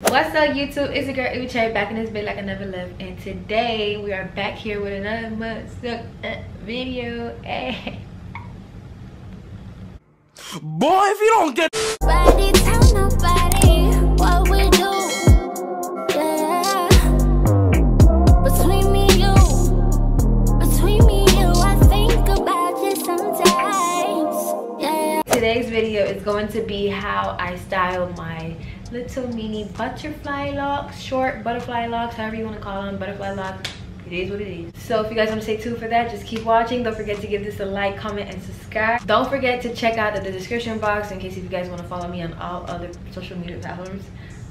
What's up YouTube? It's your girl Irvy Chery back in this bit like I never left, and today we are back here with another Muzuk video. Hey. Boy, if you don't get nobody, tell nobody what we do. Yeah. Between me and you, I think about you sometimes. Yeah. Today's video is going to be how I style my little mini butterfly locks, short butterfly locks, however you want to call them, butterfly locks. It is what it is. So if you guys want to stay tuned for that, just keep watching. Don't forget to give this a like, comment, and subscribe. Don't forget to check out the description box in case if you guys want to follow me on all other social media platforms.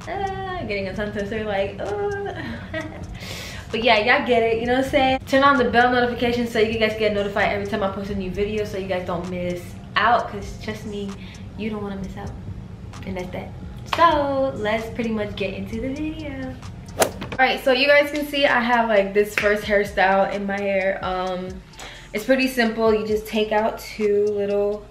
Getting a tongue twister, like, but yeah, y'all get it, you know what I'm saying? Turn on the bell notification so you guys get notified every time I post a new video so you guys don't miss out, because trust me, you don't want to miss out. And that's that. So let's pretty much get into the video. All right, so you guys can see I have like this first hairstyle in my hair. It's pretty simple. You just take out two little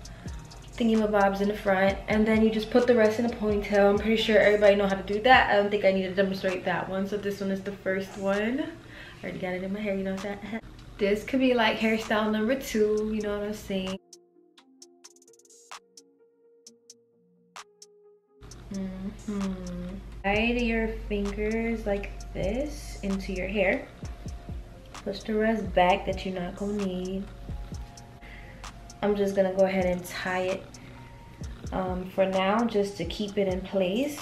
thingamabobs in the front, and then you just put the rest in a ponytail. I'm pretty sure everybody know how to do that. I don't think I need to demonstrate that one. So this one is the first one. I already got it in my hair, you know that. This could be like hairstyle number two, you know what I'm saying? Slide your fingers like this into your hair. Push the rest back that you're not gonna need. I'm just gonna go ahead and tie it for now, just to keep it in place.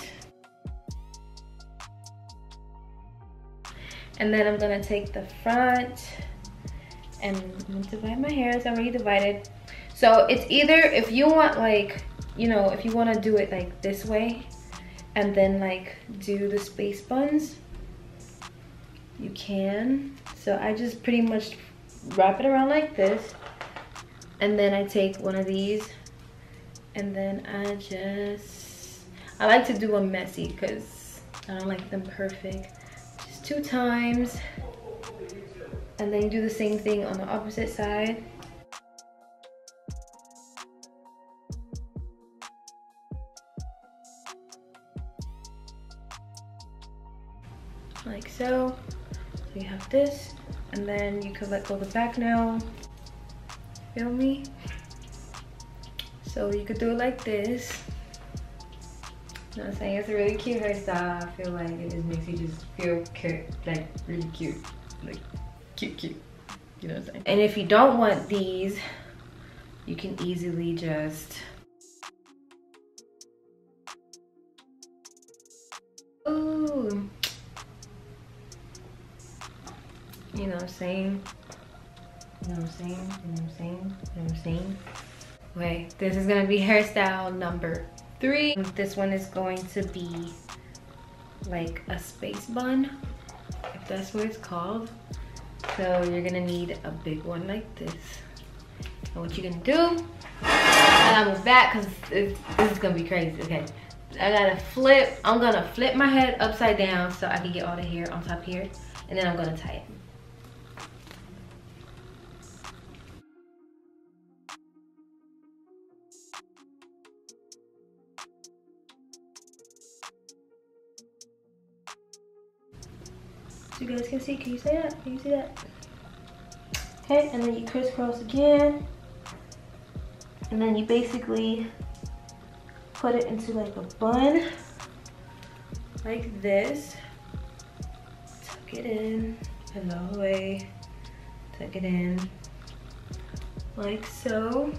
And then I'm gonna take the front and I'm gonna divide my hair. It's already divided. So it's either if you want like, you know, if you want to do it like this way and then like do the space buns, you can. So I just pretty much wrap it around like this, and then I take one of these and then I like to do them messy because I don't like them perfect. Just two times, and then you do the same thing on the opposite side. Like so. So you have this, and then you can let go the back now. Feel me? So you could do it like this. You know what I'm saying? It's a really cute hairstyle. I feel like it just makes you just feel cute, like really cute, like cute, cute. You know what I'm saying? And if you don't want these, you can easily just. Ooh. You know what I'm saying? Wait, this is gonna be hairstyle number three. This one is going to be like a space bun, if that's what it's called. So you're gonna need a big one like this. And what you're gonna do, and I'm back because this is gonna be crazy, okay. I gotta flip, I'm gonna flip my head upside down so I can get all the hair on top here, and then I'm gonna tie it. You guys can see, can you see that? Can you see that? Okay, and then you crisscross again, and then you basically put it into like a bun like this. Tuck it in and all the way, tuck it in like so.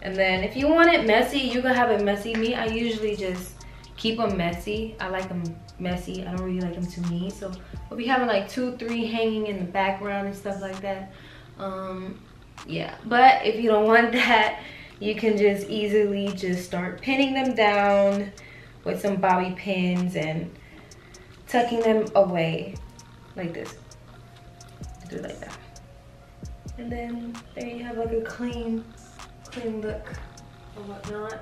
And then if you want it messy, you can have it messy. Me, I usually just keep them messy. I like them messy. I don't really like them too mean. So we'll be having like 2, 3 hanging in the background and stuff like that. Yeah, but if you don't want that, you can just easily just start pinning them down with some bobby pins and tucking them away like this. Do it like that. And then there you have like a clean look or whatnot.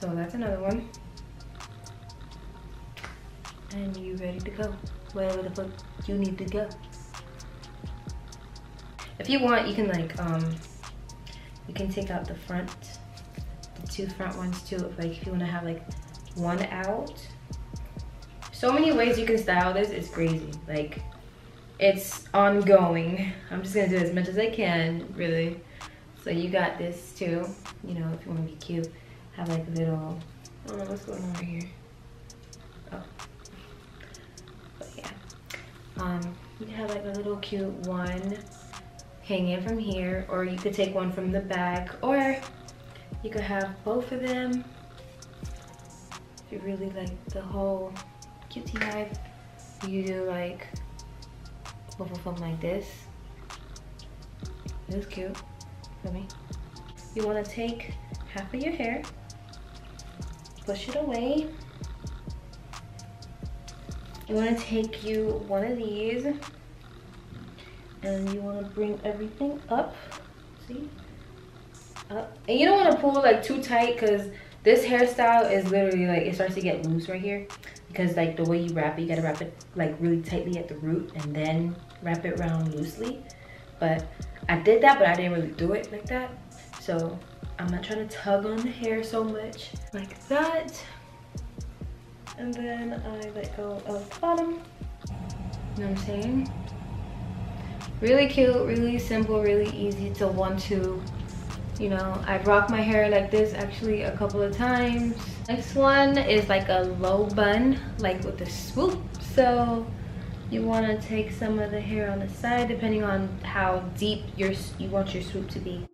So that's another one. And you ready to go, wherever the fuck you need to go. If you want, you can like, you can take out the front two front ones too, if like if you want to have like one out. So many ways you can style this, it's crazy. Like, it's ongoing. I'm just gonna do as much as I can, really. So you got this too, you know, if you wanna be cute. Have like a little, I don't know what's going on right here. Oh, but yeah. You can have like a little cute one hanging from here, or you could take one from the back, or you could have both of them. If you really like the whole cutie knife, you do like both of them like this. This is cute. For me, you want to take half of your hair, push it away. You want to take you one of these, and you want to bring everything up. See, up, and you don't want to pull like too tight, because this hairstyle is literally like it starts to get loose right here. Because like the way you wrap it, you gotta wrap it like really tightly at the root and then wrap it around loosely. But I did that, but I didn't really do it like that. So I'm not trying to tug on the hair so much like that. And then I let go of the bottom. You know what I'm saying? Really cute, really simple, really easy to want to. You know, I've rocked my hair like this actually a couple of times. Next one is like a low bun, like with a swoop. So you want to take some of the hair on the side, depending on how deep you want your swoop to be.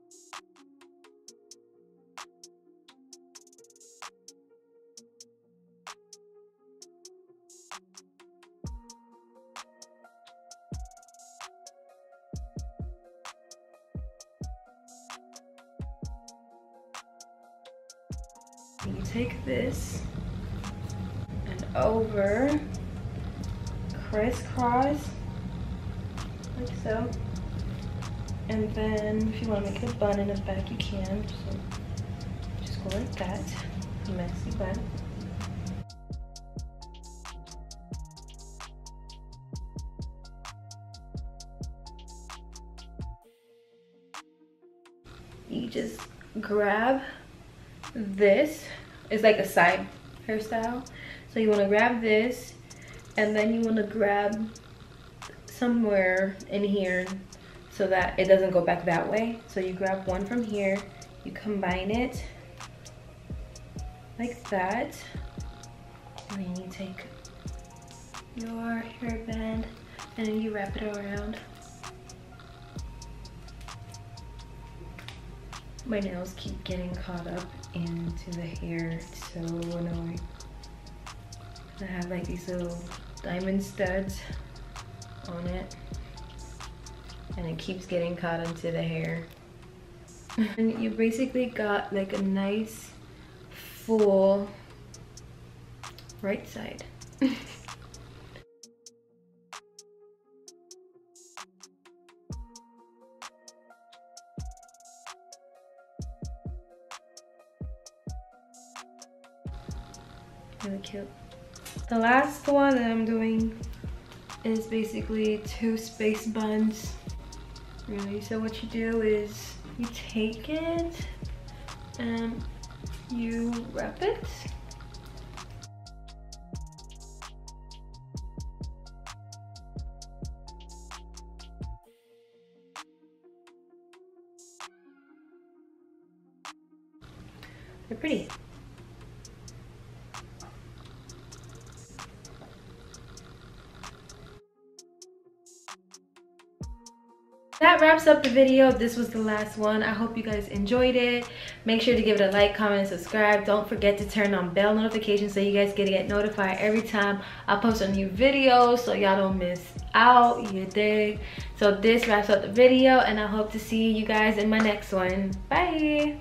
You take this and over, crisscross like so, and then if you want to make it a bun in the back, you can. So just go like that, messy bun. You just grab. This is like a side hairstyle, so you want to grab this, and then you want to grab somewhere in here so that it doesn't go back that way. So you grab one from here, you combine it like that, and then you take your hairband and then you wrap it around. My nails keep getting caught up into the hair. It's so annoying. I have like these little diamond studs on it, and it keeps getting caught into the hair. And you basically got like a nice full right side. Really cute. The last one that I'm doing is basically two space buns, really. So what you do is you take it and you wrap it. They're pretty. That wraps up the video. This was the last one. I hope you guys enjoyed it. Make sure to give it a like, comment, and subscribe. Don't forget to turn on bell notifications so you guys get notified every time I post a new video, so y'all don't miss out. You dig? So this wraps up the video, and I hope to see you guys in my next one. Bye.